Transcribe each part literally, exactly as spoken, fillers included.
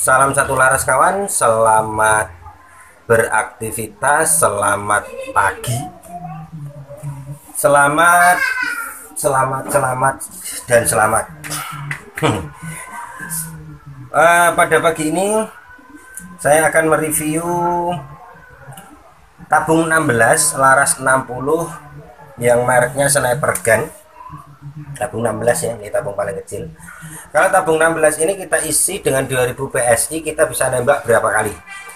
Salam satu laras kawan, selamat beraktivitas, selamat pagi, selamat, selamat, selamat, dan selamat. Uh, pada pagi ini saya akan mereview tabung enam belas laras enam puluh yang mereknya Sniper Gun. Tabung enam belas ya, ini tabung paling kecil. Kalau tabung enam belas ini kita isi dengan dua ribu P S I, kita bisa nembak berapa kali,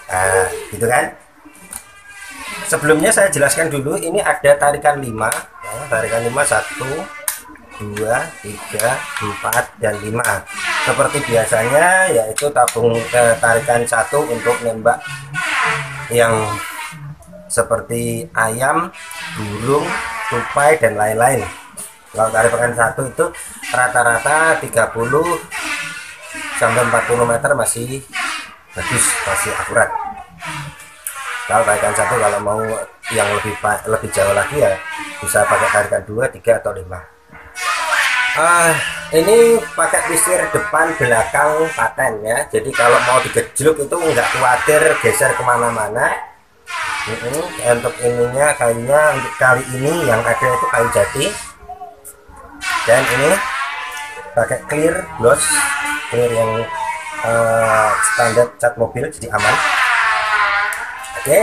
nah, gitu kan. Sebelumnya saya jelaskan dulu, ini ada tarikan lima ya, tarikan lima, satu, dua, tiga, empat, dan lima. Seperti biasanya yaitu tabung eh, tarikan satu untuk nembak yang seperti ayam, burung, tupai, dan lain-lain. Kalau tarikan satu itu rata-rata tiga puluh sampai empat puluh meter masih bagus, masih akurat. Kalau tarikan satu, kalau mau yang lebih lebih jauh lagi ya bisa pakai tarikan dua, tiga, atau lima. Uh, ini pakai pisir depan belakang paten ya. Jadi kalau mau digejluk itu nggak khawatir geser kemana-mana. Uh-uh. Untuk ininya kayunya, untuk kali ini yang ada itu kayu jati. Dan ini pakai clear gloss, clear yang uh, standar cat mobil, jadi aman. Oke, okay.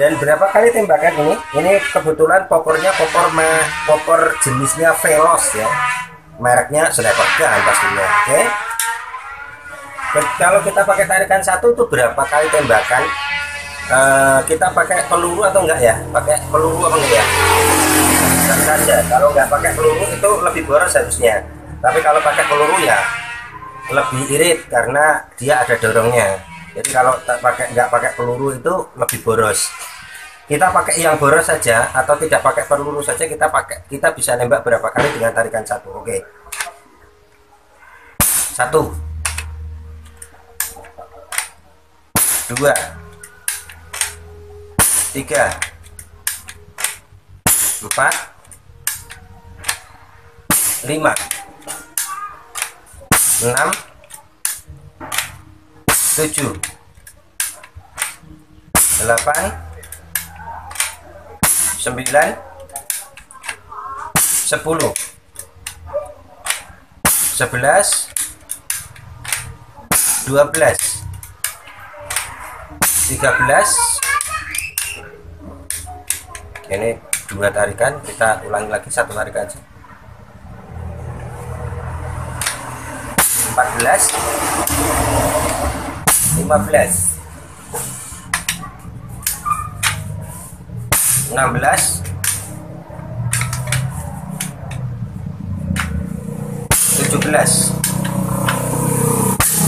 Dan berapa kali tembakan ini? Ini kebetulan popornya popor popor jenisnya Veloz ya, mereknya Sniper Gun pastinya. Oke, okay. Kalau kita pakai tarikan satu itu berapa kali tembakan? Uh, kita pakai peluru atau enggak ya? Pakai peluru apa enggak ya? Saja. Kalau nggak pakai peluru itu lebih boros harusnya, tapi kalau pakai peluru ya lebih irit karena dia ada dorongnya. Jadi kalau pakai nggak pakai peluru itu lebih boros. Kita pakai yang boros saja atau tidak pakai peluru saja, kita pakai kita bisa nembak berapa kali dengan tarikan satu. Oke, satu, dua, tiga, empat, lima, enam, tujuh, delapan, sembilan, sepuluh, sebelas, dua belas, tiga belas. Ini dua tarikan, kita ulangi lagi satu tarikan aja. empat belas, lima belas, enam belas, tujuh belas,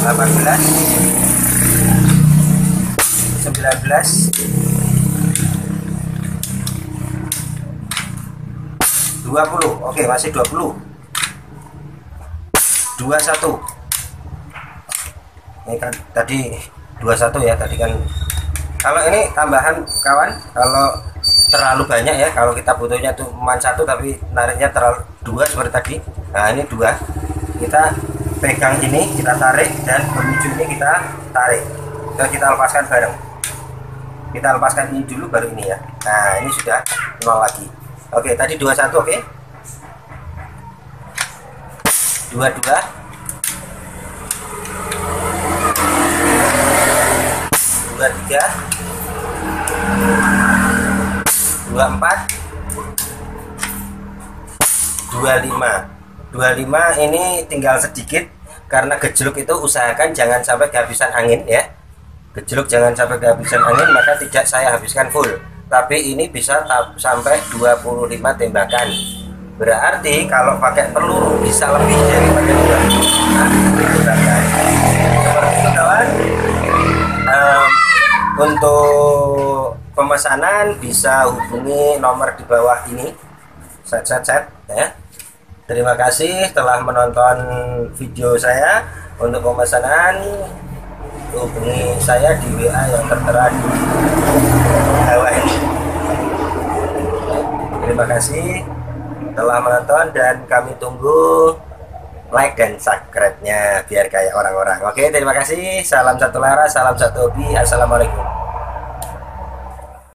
delapan belas, sembilan belas, dua puluh. Oke, masih dua puluh, dua puluh satu. Ini kan tadi dua puluh satu ya, tadi kan. Kalau ini tambahan kawan, kalau terlalu banyak ya, kalau kita butuhnya cuma satu tapi nariknya terlalu dua seperti tadi. Nah ini dua, kita pegang ini, kita tarik, dan menuju ini kita tarik. Terus kita lepaskan bareng, kita lepaskan ini dulu baru ini ya. Nah ini sudah nol lagi. Oke, tadi dua puluh satu. Oke, dua puluh dua, dua puluh tiga, dua puluh empat, dua puluh lima. Dua puluh lima ini tinggal sedikit karena gejluk itu usahakan jangan sampai kehabisan angin ya. Gejluk jangan sampai kehabisan angin, maka tidak saya habiskan full. Tapi ini bisa sampai dua puluh lima tembakan. Berarti kalau pakai peluru bisa lebih daripada dua puluh lima tembakan. Seperti itu kawan. Um, Untuk pemesanan bisa hubungi nomor di bawah ini. Saya chat-chat ya. Terima kasih telah menonton video saya. Untuk pemesanan hubungi saya di W A yang tertera di bawah ini. Terima kasih telah menonton dan kami tunggu like dan subscribe-nya biar kayak orang-orang. Oke, terima kasih. Salam satu laras, salam satu hobi. Assalamualaikum.